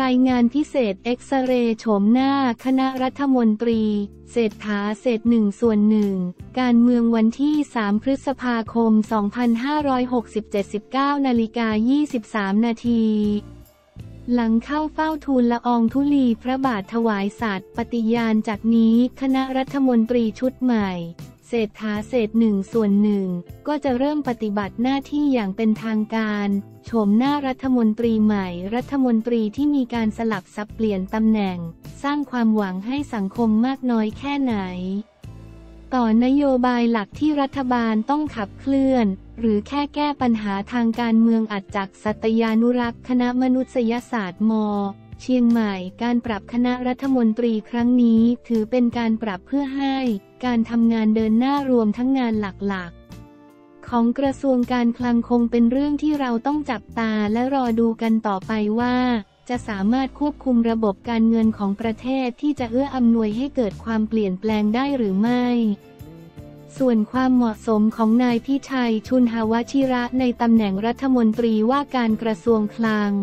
รายงานพิเศษเอ็กซเรย์โฉมหน้าคณะรัฐมนตรีเศรษฐาเศษ1/1การเมืองวันที่3 พฤษภาคม 2567 19:23 น.หลังเข้าเฝ้าทูลละอองธุลีพระบาทถวายสัตย์ปฏิญาณจากนี้คณะรัฐมนตรีชุดใหม่เศรษฐาเศษ1/1ก็จะเริ่มปฏิบัติหน้าที่อย่างเป็นทางการโฉมหน้ารัฐมนตรีใหม่รัฐมนตรีที่มีการสลับสับเปลี่ยนตำแหน่งสร้างความหวังให้สังคมมากน้อยแค่ไหนต่อนโยบายหลักที่รัฐบาลต้องขับเคลื่อนหรือแค่แก้ปัญหาทางการเมืองอัจฉริสัตยานุรักษ์คณะมนุษยศาสตร์ม.เชียงใหม่การปรับคณะรัฐมนตรีครั้งนี้ถือเป็นการปรับเพื่อให้การทำงานเดินหน้ารวมทั้งงานหลักๆของกระทรวงการคลังคงเป็นเรื่องที่เราต้องจับตาและรอดูกันต่อไปว่าจะสามารถควบคุมระบบการเงินของประเทศที่จะเอื้ออำนวยให้เกิดความเปลี่ยนแปลงได้หรือไม่ส่วนความเหมาะสมของนายพิชัย ชุนหวชิระในตำแหน่งรัฐมนตรีว่าการกระทรวงคลัง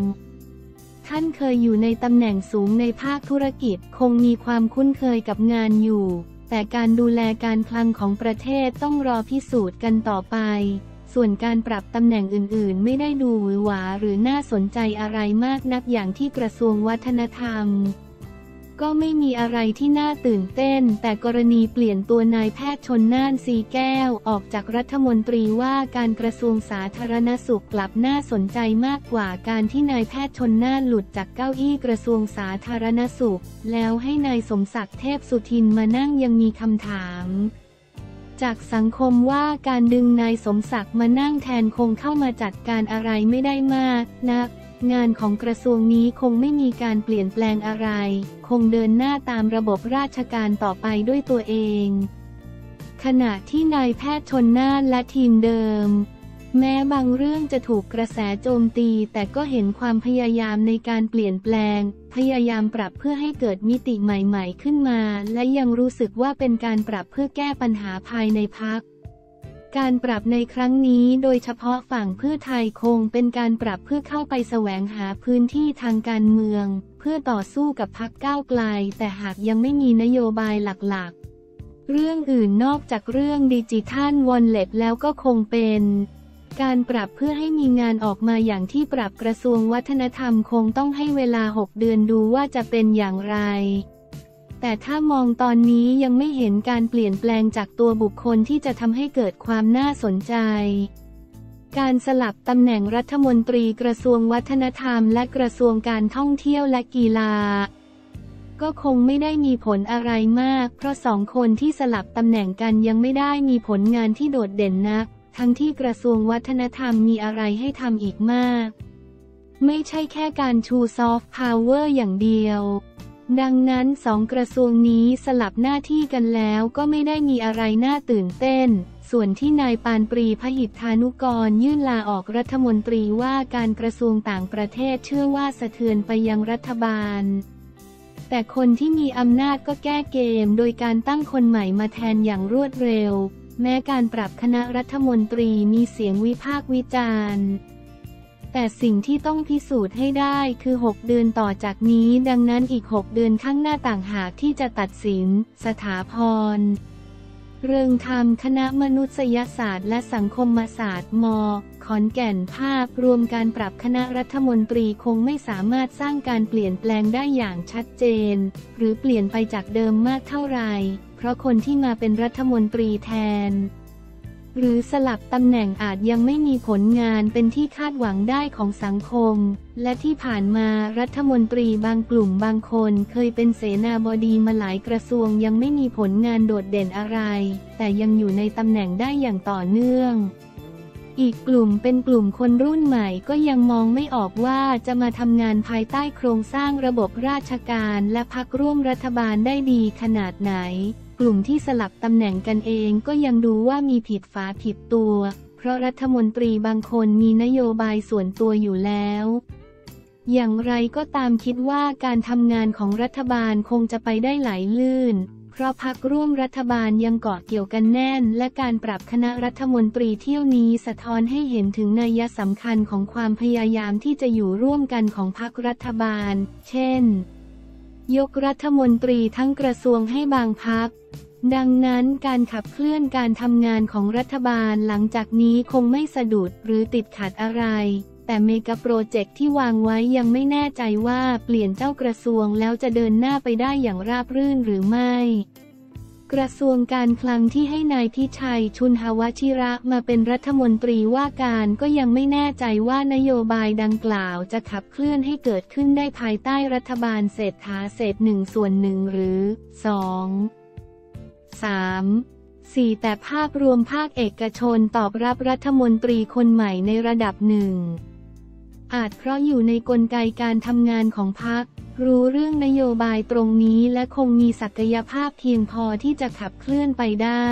ท่านเคยอยู่ในตำแหน่งสูงในภาคธุรกิจคงมีความคุ้นเคยกับงานอยู่แต่การดูแลการคลังของประเทศต้องรอพิสูจน์กันต่อไปส่วนการปรับตำแหน่งอื่นๆไม่ได้ดูหวือหวาหรือน่าสนใจอะไรมากนักอย่างที่กระทรวงวัฒนธรรมก็ไม่มีอะไรที่น่าตื่นเต้นแต่กรณีเปลี่ยนตัวนายแพทย์ชลน่าน สีแก้วออกจากรัฐมนตรีว่าการกระทรวงสาธารณสุขกลับน่าสนใจมากกว่าการที่นายแพทย์ชลน่านหลุดจากเก้าอี้กระทรวงสาธารณสุขแล้วให้นายสมศักดิ์เทพสุทินมานั่งยังมีคำถามจากสังคมว่าการดึงนายสมศักดิ์มานั่งแทนคงเข้ามาจัดการอะไรไม่ได้มากนักงานของกระทรวงนี้คงไม่มีการเปลี่ยนแปลงอะไรคงเดินหน้าตามระบบราชการต่อไปด้วยตัวเองขณะที่นายแพทย์ชลน่านและทีมเดิมแม้บางเรื่องจะถูกกระแสโจมตีแต่ก็เห็นความพยายามในการเปลี่ยนแปลงพยายามปรับเพื่อให้เกิดมิติใหม่ๆขึ้นมาและยังรู้สึกว่าเป็นการปรับเพื่อแก้ปัญหาภายในพรรคการปรับในครั้งนี้โดยเฉพาะฝั่งเพื่อไทยคงเป็นการปรับเพื่อเข้าไปแสวงหาพื้นที่ทางการเมืองเพื่อต่อสู้กับพรรคก้าวไกลแต่หากยังไม่มีนโยบายหลักๆเรื่องอื่นนอกจากเรื่องดิจิทัลวอลเล็ตแล้วก็คงเป็นการปรับเพื่อให้มีงานออกมาอย่างที่ปรับกระทรวงวัฒนธรรมคงต้องให้เวลา6 เดือนดูว่าจะเป็นอย่างไรแต่ถ้ามองตอนนี้ยังไม่เห็นการเปลี่ยนแปลงจากตัวบุคคลที่จะทำให้เกิดความน่าสนใจการสลับตำแหน่งรัฐมนตรีกระทรวงวัฒนธรรมและกระทรวงการท่องเที่ยวและกีฬาก็คงไม่ได้มีผลอะไรมากเพราะ2 คนที่สลับตำแหน่งกันยังไม่ได้มีผลงานที่โดดเด่นนักทั้งที่กระทรวงวัฒนธรรมมีอะไรให้ทำอีกมากไม่ใช่แค่การชูซอฟต์พาวเวอร์อย่างเดียวดังนั้น2 กระทรวงนี้สลับหน้าที่กันแล้วก็ไม่ได้มีอะไรน่าตื่นเต้นส่วนที่นายปานปรีพหิทธานุกรยื่นลาออกรัฐมนตรีว่าการกระทรวงต่างประเทศเชื่อว่าสะเทือนไปยังรัฐบาลแต่คนที่มีอำนาจก็แก้เกมโดยการตั้งคนใหม่มาแทนอย่างรวดเร็วแม้การปรับคณะรัฐมนตรีมีเสียงวิพากษ์วิจารณ์แต่สิ่งที่ต้องพิสูจน์ให้ได้คือ6 เดือนต่อจากนี้ดังนั้นอีก6 เดือนข้างหน้าต่างหากที่จะตัดสินสถาพรเริงธรรมคณะมนุษยศาสตร์และสังคมศาสตร์ม.ขอนแก่นภาพรวมการปรับคณะรัฐมนตรีคงไม่สามารถสร้างการเปลี่ยนแปลงได้อย่างชัดเจนหรือเปลี่ยนไปจากเดิมมากเท่าไหร่เพราะคนที่มาเป็นรัฐมนตรีแทนหรือสลับตำแหน่งอาจยังไม่มีผลงานเป็นที่คาดหวังได้ของสังคมและที่ผ่านมารัฐมนตรีบางกลุ่มบางคนเคยเป็นเสนาบดีมาหลายกระทรวงยังไม่มีผลงานโดดเด่นอะไรแต่ยังอยู่ในตำแหน่งได้อย่างต่อเนื่องอีกกลุ่มเป็นกลุ่มคนรุ่นใหม่ก็ยังมองไม่ออกว่าจะมาทำงานภายใต้โครงสร้างระบบราชการและพรรคร่วมรัฐบาลได้ดีขนาดไหนกลุ่มที่สลับตำแหน่งกันเองก็ยังดูว่ามีผิดฝาผิดตัวเพราะรัฐมนตรีบางคนมีนโยบายส่วนตัวอยู่แล้วอย่างไรก็ตามคิดว่าการทำงานของรัฐบาลคงจะไปได้ไหลลื่น เพราะพรรคร่วมรัฐบาลยังเกาะเกี่ยวกันแน่นและการปรับคณะรัฐมนตรีเที่ยวนี้สะท้อนให้เห็นถึงนัยสำคัญของความพยายามที่จะอยู่ร่วมกันของพรรครัฐบาลเช่นยกรัฐมนตรีทั้งกระทรวงให้บางพรรคดังนั้นการขับเคลื่อนการทำงานของรัฐบาลหลังจากนี้คงไม่สะดุดหรือติดขัดอะไรแต่เมกะโปรเจกต์ที่วางไว้ยังไม่แน่ใจว่าเปลี่ยนเจ้ากระทรวงแล้วจะเดินหน้าไปได้อย่างราบรื่นหรือไม่กระทรวงการคลังที่ให้นายพิชัยชุนหวชิระมาเป็นรัฐมนตรีว่าการก็ยังไม่แน่ใจว่านโยบายดังกล่าวจะขับเคลื่อนให้เกิดขึ้นได้ภายใต้รัฐบาลเศรษฐาเศษ1ส่วน1หรือ2 3 4แต่ภาพรวมภาคเอกชนตอบรับรัฐมนตรีคนใหม่ในระดับหนึ่งอาจเพราะอยู่ในกลไกการทำงานของพรรครู้เรื่องนโยบายตรงนี้และคงมีศักยภาพเพียงพอที่จะขับเคลื่อนไปได้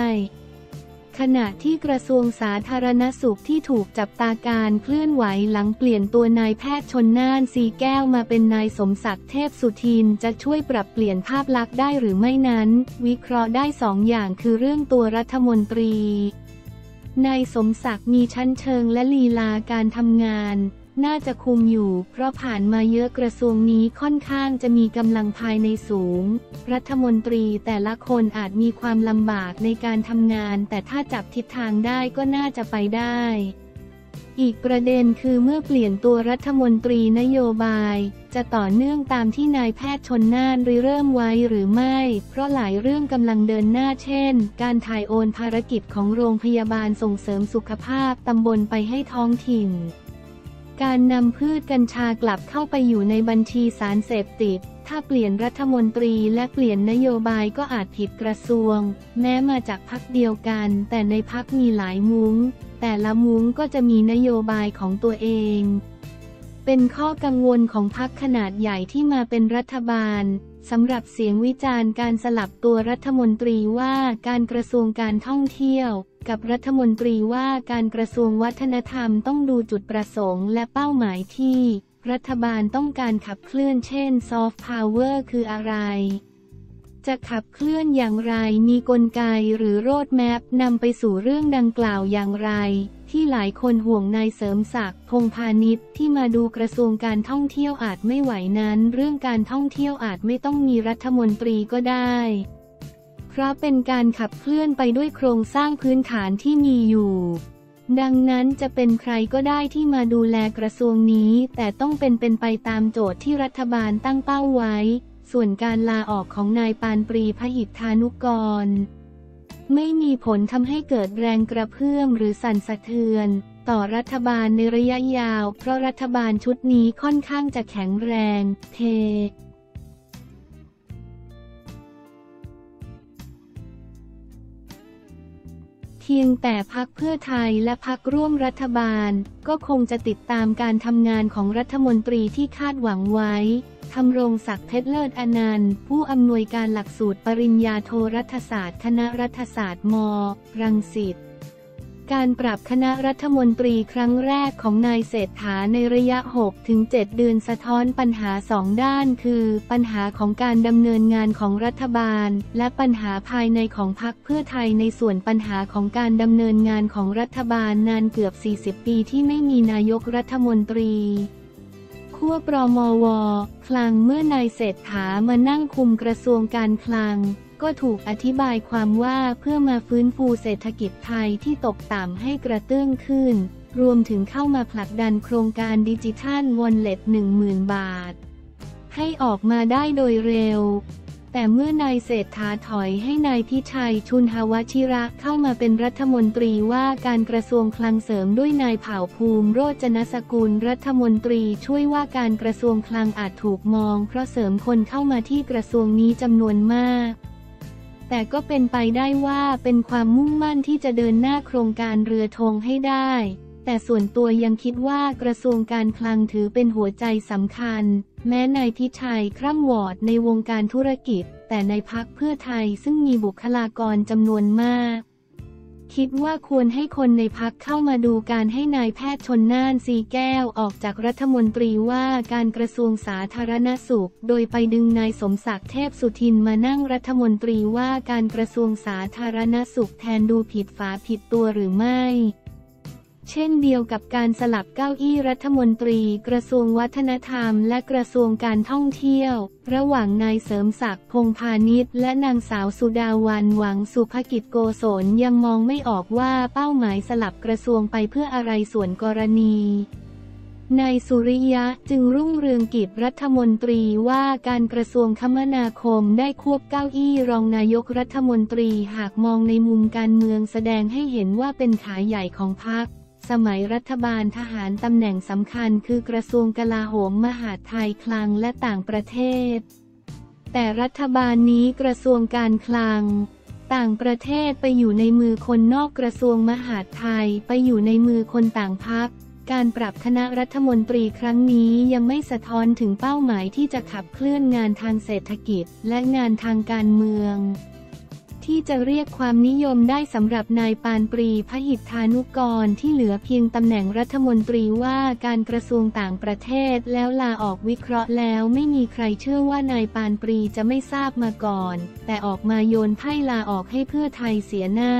ขณะที่กระทรวงสาธารณสุขที่ถูกจับตาการเคลื่อนไหวหลังเปลี่ยนตัวนายแพทย์ชลน่านสีแก้วมาเป็นนายสมศักดิ์เทพสุทินจะช่วยปรับเปลี่ยนภาพลักษณ์ได้หรือไม่นั้นวิเคราะห์ได้สองอย่างคือเรื่องตัวรัฐมนตรีนายสมศักดิ์มีชั้นเชิงและลีลาการทำงานน่าจะคุมอยู่เพราะผ่านมาเยอะกระทรวงนี้ค่อนข้างจะมีกำลังภายในสูงรัฐมนตรีแต่ละคนอาจมีความลำบากในการทำงานแต่ถ้าจับทิศทางได้ก็น่าจะไปได้อีกประเด็นคือเมื่อเปลี่ยนตัวรัฐมนตรีนโยบายจะต่อเนื่องตามที่นายแพทย์ชลน่านเริ่มไว้หรือไม่เพราะหลายเรื่องกำลังเดินหน้าเช่นการถ่ายโอนภารกิจของโรงพยาบาลส่งเสริมสุขภาพตำบลไปให้ท้องถิ่นการนำพืชกัญชากลับเข้าไปอยู่ในบัญชีสารเสพติดถ้าเปลี่ยนรัฐมนตรีและเปลี่ยนนโยบายก็อาจผิดกระทรวงแม้มาจากพรรคเดียวกันแต่ในพรรคมีหลายมุ้งแต่ละมุ้งก็จะมีนโยบายของตัวเองเป็นข้อกังวลของพรรคขนาดใหญ่ที่มาเป็นรัฐบาลสำหรับเสียงวิจารณ์การสลับตัวรัฐมนตรีว่าการกระทรวงการท่องเที่ยวกับรัฐมนตรีว่าการกระทรวงวัฒนธรรมต้องดูจุดประสงค์และเป้าหมายที่รัฐบาลต้องการขับเคลื่อนเช่นซอฟต์พาวเวอร์คืออะไรจะขับเคลื่อนอย่างไรมีกลไกหรือโรดแมปนำไปสู่เรื่องดังกล่าวอย่างไรที่หลายคนห่วงนายเสริมศักดิ์พงษ์พานิชที่มาดูกระทรวงการท่องเที่ยวอาจไม่ไหวนั้นเรื่องการท่องเที่ยวอาจไม่ต้องมีรัฐมนตรีก็ได้เพราะเป็นการขับเคลื่อนไปด้วยโครงสร้างพื้นฐานที่มีอยู่ดังนั้นจะเป็นใครก็ได้ที่มาดูแลกระทรวงนี้แต่ต้องเป็นไปตามโจทย์ที่รัฐบาลตั้งเป้าไว้ส่วนการลาออกของนายปานปรีพหิทธานุกรไม่มีผลทำให้เกิดแรงกระเพื่อมหรือสั่นสะเทือนต่อรัฐบาลในระยะยาวเพราะรัฐบาลชุดนี้ค่อนข้างจะแข็งแรงเพียงแต่พรรคเพื่อไทยและพรรคร่วมรัฐบาลก็คงจะติดตามการทำงานของรัฐมนตรีที่คาดหวังไว้ธำรงศักดิ์ เพชรเลิศอนันต์ผู้อำนวยการหลักสูตรปริญญาโทรัฐศาสตร์คณะรัฐศาสตร์ม.รังสิตการปรับคณะรัฐมนตรีครั้งแรกของนายเศรษฐาในระยะ 6-7 เดือนสะท้อนปัญหาสองด้านคือปัญหาของการดำเนินงานของรัฐบาลและปัญหาภายในของพรรคเพื่อไทยในส่วนปัญหาของการดำเนินงานของรัฐบาลนานเกือบ40ปีที่ไม่มีนายกรัฐมนตรีขั้วปมว.คลังเมื่อนายเศรษฐามานั่งคุมกระทรวงการคลังก็ถูกอธิบายความว่าเพื่อมาฟื้นฟูเศรษฐกิจไทยที่ตกต่ำให้กระเตื้องขึ้นรวมถึงเข้ามาผลักดันโครงการดิจิทัลวอลเล็ต 10,000 บาทให้ออกมาได้โดยเร็วแต่เมื่อนายเศรษฐาถอยให้นายพิชัยชุนหวชิระเข้ามาเป็นรัฐมนตรีว่าการกระทรวงคลังเสริมด้วยนายเผ่าภูมิโรจนสกุลรัฐมนตรีช่วยว่าการกระทรวงคลังอาจถูกมองเพราะเสริมคนเข้ามาที่กระทรวงนี้จำนวนมากแต่ก็เป็นไปได้ว่าเป็นความมุ่งมั่นที่จะเดินหน้าโครงการเรือธงให้ได้แต่ส่วนตัวยังคิดว่ากระทรวงการคลังถือเป็นหัวใจสำคัญแม้นายพิชัยคร่ำวอดในวงการธุรกิจแต่ในพรรคเพื่อไทยซึ่งมีบุคลากรจำนวนมาก คิดว่าควรให้คนในพรรคเข้ามาดูการให้นายแพทย์ชลน่าน สีแก้วออกจากรัฐมนตรีว่าการกระทรวงสาธารณสุขโดยไปดึงนายสมศักดิ์เทพสุทินมานั่งรัฐมนตรีว่าการกระทรวงสาธารณสุขแทนดูผิดฝาผิดตัวหรือไม่เช่นเดียวกับการสลับเก้าอี้รัฐมนตรีกระทรวงวัฒนธรรมและกระทรวงการท่องเที่ยวระหว่างนายเสริมศักดิ์พงษ์พานิชและนางสาวสุดาวันหวังสุภกิจโกศลยังมองไม่ออกว่าเป้าหมายสลับกระทรวงไปเพื่ออะไรส่วนกรณีนายสุริยะจึงรุ่งเรืองกิจรัฐมนตรีว่าการกระทรวงคมนาคมได้ควบเก้าอี้รองนายกรัฐมนตรีหากมองในมุมการเมืองแสดงให้เห็นว่าเป็นขาใหญ่ของพรรคสมัยรัฐบาลทหารตำแหน่งสำคัญคือกระทรวงกลาโหมมหาดไทยคลังและต่างประเทศแต่รัฐบาลนี้กระทรวงการคลังต่างประเทศไปอยู่ในมือคนนอกกระทรวงมหาดไทยไปอยู่ในมือคนต่างพรรคการปรับคณะรัฐมนตรีครั้งนี้ยังไม่สะท้อนถึงเป้าหมายที่จะขับเคลื่อนงานทางเศรษฐกิจและงานทางการเมืองที่จะเรียกความนิยมได้สำหรับนายปานปรีพหิทธานุกรที่เหลือเพียงตำแหน่งรัฐมนตรีว่าการกระทรวงต่างประเทศแล้วลาออกวิเคราะห์แล้วไม่มีใครเชื่อว่านายปานปรีจะไม่ทราบมาก่อนแต่ออกมาโยนไพ่ลาออกให้เพื่อไทยเสียหน้า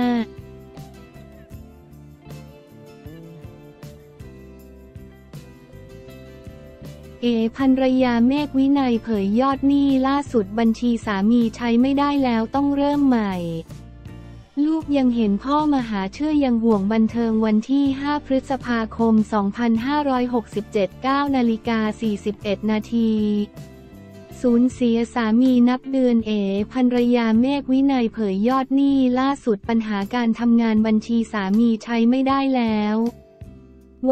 เอภรรยาเมฆวินัยเผยยอดหนี้ล่าสุดบัญชีสามีใช้ไม่ได้แล้วต้องเริ่มใหม่ลูกยังเห็นพ่อมหาเชื่อยังห่วงบันเทิงวันที่5พฤษภาคม 2567 9:41 นาทีสูญเสียสามีนับเดือนเอภรรยาเมฆวินัยเผยยอดหนี้ล่าสุดปัญหาการทำงานบัญชีสามีใช้ไม่ได้แล้ว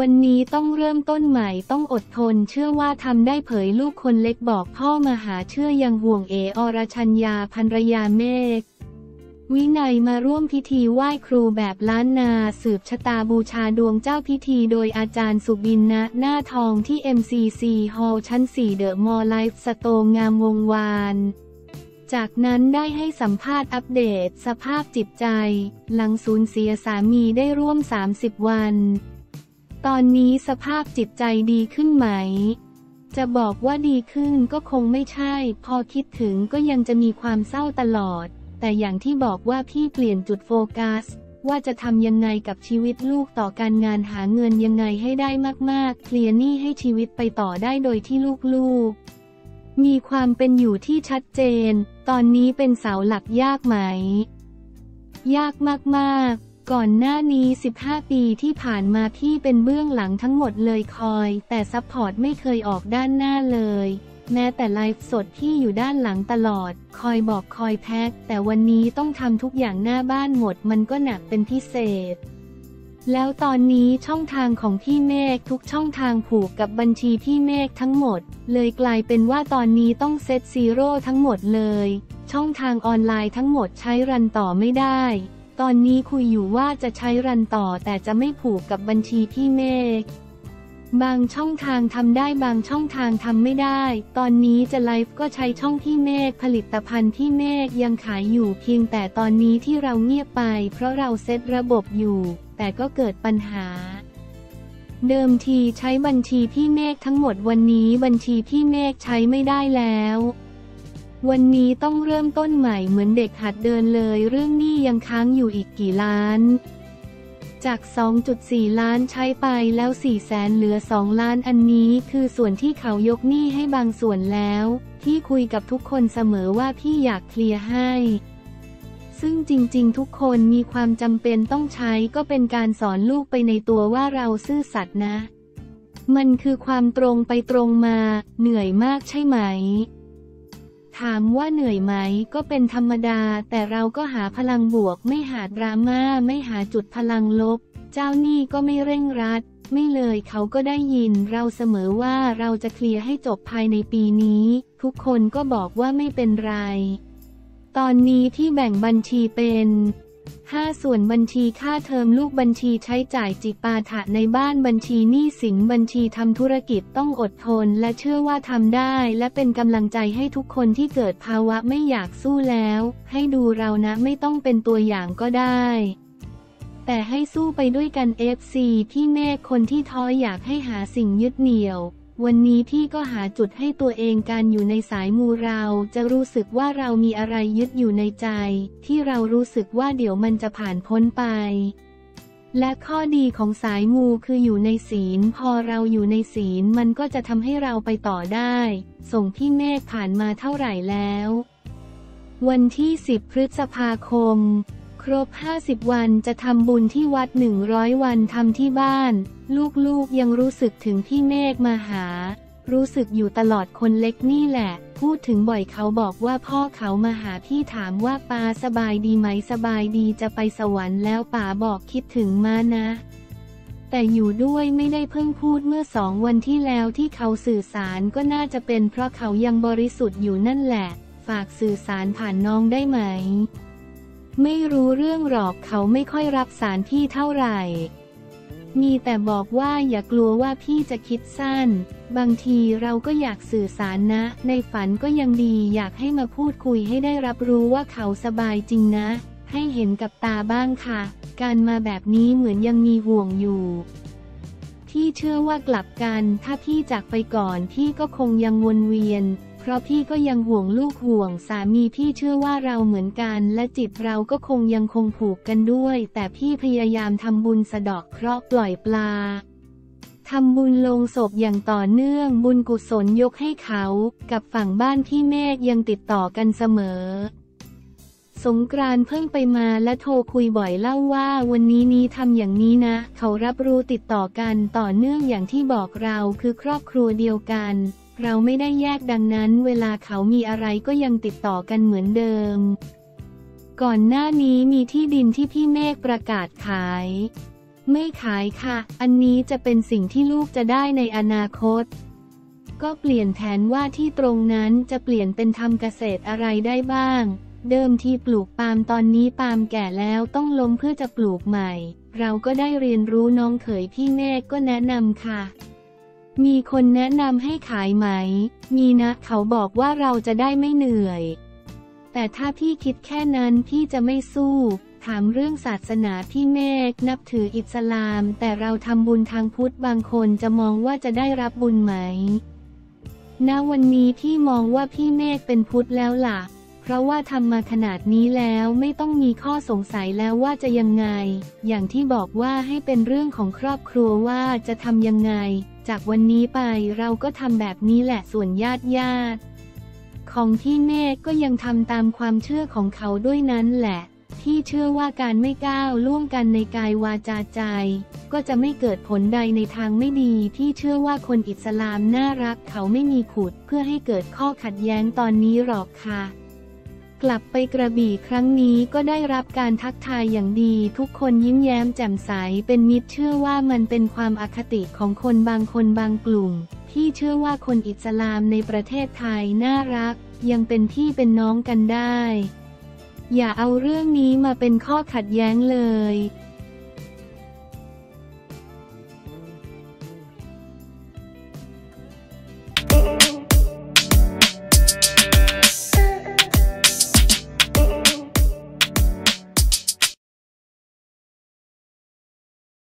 วันนี้ต้องเริ่มต้นใหม่ต้องอดทนเชื่อว่าทำได้เผยลูกคนเล็กบอกพ่อมหาเชื่อยังห่วงเออรชัญญาภรรยาเมฆวินัยมาร่วมพิธีไหว้ครูแบบล้านนาสืบชะตาบูชาดวงเจ้าพิธีโดยอาจารย์สุบินณ หน้าทองที่ MCC Hall ชั้น 4 เดอะมอลล์ไลฟ์สโตร์งามวงวานจากนั้นได้ให้สัมภาษณ์อัปเดตสภาพจิตใจหลังสูญเสียสามีได้ร่วม30 วันตอนนี้สภาพจิตใจดีขึ้นไหมจะบอกว่าดีขึ้นก็คงไม่ใช่พอคิดถึงก็ยังจะมีความเศร้าตลอดแต่อย่างที่บอกว่าพี่เปลี่ยนจุดโฟกัสว่าจะทำยังไงกับชีวิตลูกต่อการงานหาเงินยังไงให้ได้มากๆเคลียร์หนี้ให้ชีวิตไปต่อได้โดยที่ลูกๆมีความเป็นอยู่ที่ชัดเจนตอนนี้เป็นเสาหลักยากไหมยากมากๆก่อนหน้านี้15 ปีที่ผ่านมาพี่เป็นเบื้องหลังทั้งหมดเลยคอยแต่ซัพพอร์ตไม่เคยออกด้านหน้าเลยแม้แต่ไลฟ์สดพี่อยู่ด้านหลังตลอดคอยบอกคอยแพ็คแต่วันนี้ต้องทำทุกอย่างหน้าบ้านหมดมันก็หนักเป็นพิเศษแล้วตอนนี้ช่องทางของพี่เมฆทุกช่องทางผูกกับบัญชีพี่เมฆทั้งหมดเลยกลายเป็นว่าตอนนี้ต้องเซตซีโร่ทั้งหมดเลยช่องทางออนไลน์ทั้งหมดใช้รันต่อไม่ได้ตอนนี้คุยอยู่ว่าจะใช้รันต่อแต่จะไม่ผูกกับบัญชีพี่เมฆบางช่องทางทำได้บางช่องทางทำไม่ได้ตอนนี้จะไลฟ์ก็ใช้ช่องพี่เมฆผลิตภัณฑ์พี่เมฆยังขายอยู่เพียงแต่ตอนนี้ที่เราเงียบไปเพราะเราเซตระบบอยู่แต่ก็เกิดปัญหาเดิมทีใช้บัญชีพี่เมฆทั้งหมดวันนี้บัญชีพี่เมฆใช้ไม่ได้แล้ววันนี้ต้องเริ่มต้นใหม่เหมือนเด็กหัดเดินเลยเรื่องหนี้ยังค้างอยู่อีกกี่ล้านจาก 2.4 ล้านใช้ไปแล้ว400,000เหลือ2ล้านอันนี้คือส่วนที่เขายกหนี้ให้บางส่วนแล้วที่คุยกับทุกคนเสมอว่าพี่อยากเคลียร์ให้ซึ่งจริงๆทุกคนมีความจำเป็นต้องใช้ก็เป็นการสอนลูกไปในตัวว่าเราซื่อสัตย์นะมันคือความตรงไปตรงมาเหนื่อยมากใช่ไหมถามว่าเหนื่อยไหมก็เป็นธรรมดาแต่เราก็หาพลังบวกไม่หาดราม่าไม่หาจุดพลังลบเจ้าหนี้ก็ไม่เร่งรัดไม่เลยเขาก็ได้ยินเราเสมอว่าเราจะเคลียร์ให้จบภายในปีนี้ทุกคนก็บอกว่าไม่เป็นไรตอนนี้ที่แบ่งบัญชีเป็น5ส่วนบัญชีค่าเทอมลูกบัญชีใช้จ่ายจิปาถะในบ้านบัญชีหนี้สินบัญชีทำธุรกิจต้องอดทนและเชื่อว่าทำได้และเป็นกำลังใจให้ทุกคนที่เกิดภาวะไม่อยากสู้แล้วให้ดูเรานะไม่ต้องเป็นตัวอย่างก็ได้ แต่ให้สู้ไปด้วยกัน FC พี่เมฆคนที่ท้ออยากให้หาสิ่งยึดเหนี่ยววันนี้พี่ก็หาจุดให้ตัวเองการอยู่ในสายมูเราจะรู้สึกว่าเรามีอะไรยึดอยู่ในใจที่เรารู้สึกว่าเดี๋ยวมันจะผ่านพ้นไปและข้อดีของสายมูคืออยู่ในศีลพอเราอยู่ในศีลมันก็จะทำให้เราไปต่อได้ส่งพี่เมฆผ่านมาเท่าไหร่แล้ววันที่10พฤษภาคมครบ50วันจะทำบุญที่วัด100วันทำที่บ้านลูกๆยังรู้สึกถึงพี่เมฆมาหารู้สึกอยู่ตลอดคนเล็กนี่แหละพูดถึงบ่อยเขาบอกว่าพ่อเขามาหาพี่ถามว่าป้าสบายดีไหมสบายดีจะไปสวรรค์แล้วป้าบอกคิดถึงมานะแต่อยู่ด้วยไม่ได้เพิ่งพูดเมื่อ2วันที่แล้วที่เขาสื่อสารก็น่าจะเป็นเพราะเขายังบริสุทธิ์อยู่นั่นแหละฝากสื่อสารผ่านน้องได้ไหมไม่รู้เรื่องหรอกเขาไม่ค่อยรับสารพี่เท่าไหร่มีแต่บอกว่าอย่ากลัวว่าพี่จะคิดสั้นบางทีเราก็อยากสื่อสารนะในฝันก็ยังดีอยากให้มาพูดคุยให้ได้รับรู้ว่าเขาสบายจริงนะให้เห็นกับตาบ้างค่ะการมาแบบนี้เหมือนยังมีห่วงอยู่พี่เชื่อว่ากลับกันถ้าพี่จากไปก่อนพี่ก็คงยังวนเวียนเพราะพี่ก็ยังห่วงลูกห่วงสามีพี่เชื่อว่าเราเหมือนกันและจิตเราก็คงยังคงผูกกันด้วยแต่พี่พยายามทำบุญสะเดาะเคราะห์ปล่อยปลาทำบุญลงศพอย่างต่อเนื่องบุญกุศลยกให้เขากับฝั่งบ้านพี่เมฆยังติดต่อกันเสมอสงกรานต์เพิ่งไปมาและโทรคุยบ่อยเล่าว่าวันนี้นี้ทำอย่างนี้นะเขารับรู้ติดต่อกันต่อเนื่องอย่างที่บอกเราคือครอบครัวเดียวกันเราไม่ได้แยกดังนั้นเวลาเขามีอะไรก็ยังติดต่อกันเหมือนเดิมก่อนหน้านี้มีที่ดินที่พี่เมฆประกาศขายไม่ขายค่ะอันนี้จะเป็นสิ่งที่ลูกจะได้ในอนาคตก็เปลี่ยนแผนว่าที่ตรงนั้นจะเปลี่ยนเป็นทำเกษตรอะไรได้บ้างเดิมที่ปลูกปาล์มตอนนี้ปาล์มแก่แล้วต้องล้มเพื่อจะปลูกใหม่เราก็ได้เรียนรู้น้องเขยพี่เมฆก็แนะนำค่ะมีคนแนะนำให้ขายไหมมีนะเขาบอกว่าเราจะได้ไม่เหนื่อยแต่ถ้าพี่คิดแค่นั้นพี่จะไม่สู้ถามเรื่องศาสนาพี่เมฆนับถืออิสลามแต่เราทำบุญทางพุทธบางคนจะมองว่าจะได้รับบุญไหมณวันนี้พี่มองว่าพี่เมฆเป็นพุทธแล้วล่ะเพราะว่าทำมาขนาดนี้แล้วไม่ต้องมีข้อสงสัยแล้วว่าจะยังไงอย่างที่บอกว่าให้เป็นเรื่องของครอบครัวว่าจะทำยังไงจากวันนี้ไปเราก็ทำแบบนี้แหละส่วนญาติของพี่เมฆก็ยังทำตามความเชื่อของเขาด้วยนั้นแหละที่เชื่อว่าการไม่ก้าวล่วงกันในกายวาจาใจก็จะไม่เกิดผลใดในทางไม่ดีที่เชื่อว่าคนอิสลามน่ารักเขาไม่มีขุดเพื่อให้เกิดข้อขัดแย้งตอนนี้หรอกค่ะกลับไปกระบี่ครั้งนี้ก็ได้รับการทักทายอย่างดีทุกคนยิ้มแย้มแจ่มใสเป็นมิตรเชื่อว่ามันเป็นความอคติของคนบางคนบางกลุ่มที่เชื่อว่าคนอิสลามในประเทศไทยน่ารักยังเป็นพี่เป็นน้องกันได้อย่าเอาเรื่องนี้มาเป็นข้อขัดแย้งเลย